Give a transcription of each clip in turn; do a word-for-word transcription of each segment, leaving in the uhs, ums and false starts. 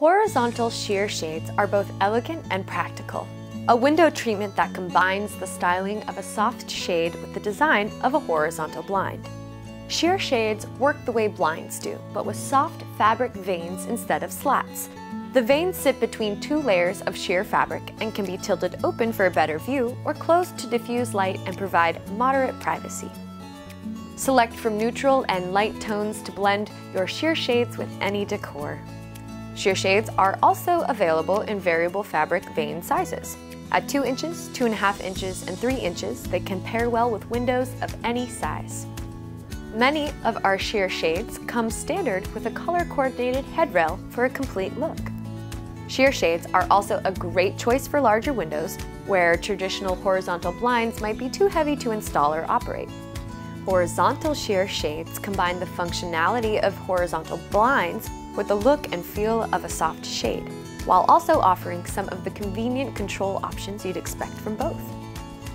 Horizontal sheer shades are both elegant and practical. A window treatment that combines the styling of a soft shade with the design of a horizontal blind. Sheer shades work the way blinds do, but with soft fabric veins instead of slats. The veins sit between two layers of sheer fabric and can be tilted open for a better view or closed to diffuse light and provide moderate privacy. Select from neutral and light tones to blend your sheer shades with any decor. Sheer shades are also available in variable fabric vein sizes. At two inches, two and a half inches, and three inches, they can pair well with windows of any size. Many of our sheer shades come standard with a color-coordinated headrail for a complete look. Sheer shades are also a great choice for larger windows where traditional horizontal blinds might be too heavy to install or operate. Horizontal sheer shades combine the functionality of horizontal blinds with the look and feel of a soft shade, while also offering some of the convenient control options you'd expect from both.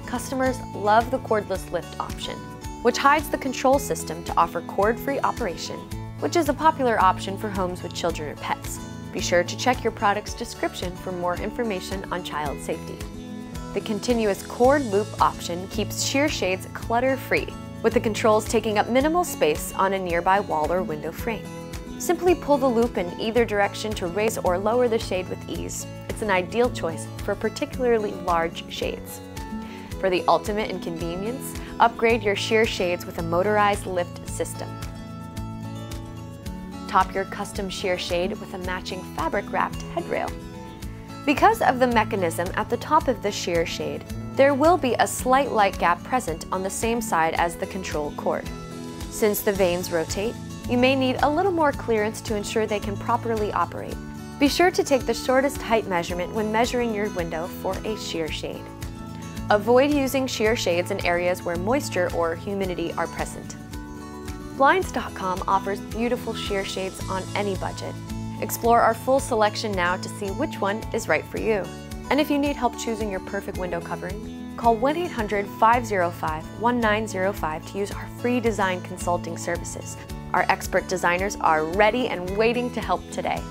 Customers love the cordless lift option, which hides the control system to offer cord-free operation, which is a popular option for homes with children or pets. Be sure to check your product's description for more information on child safety. The continuous cord loop option keeps sheer shades clutter-free, with the controls taking up minimal space on a nearby wall or window frame. Simply pull the loop in either direction to raise or lower the shade with ease. It's an ideal choice for particularly large shades. For the ultimate in convenience, upgrade your sheer shades with a motorized lift system. Top your custom sheer shade with a matching fabric-wrapped headrail. Because of the mechanism at the top of the sheer shade, there will be a slight light gap present on the same side as the control cord. Since the vanes rotate, you may need a little more clearance to ensure they can properly operate. Be sure to take the shortest height measurement when measuring your window for a sheer shade. Avoid using sheer shades in areas where moisture or humidity are present. Blinds dot com offers beautiful sheer shades on any budget. Explore our full selection now to see which one is right for you. And if you need help choosing your perfect window covering, call one eight hundred, five oh five, nineteen oh five to use our free design consulting services. Our expert designers are ready and waiting to help today.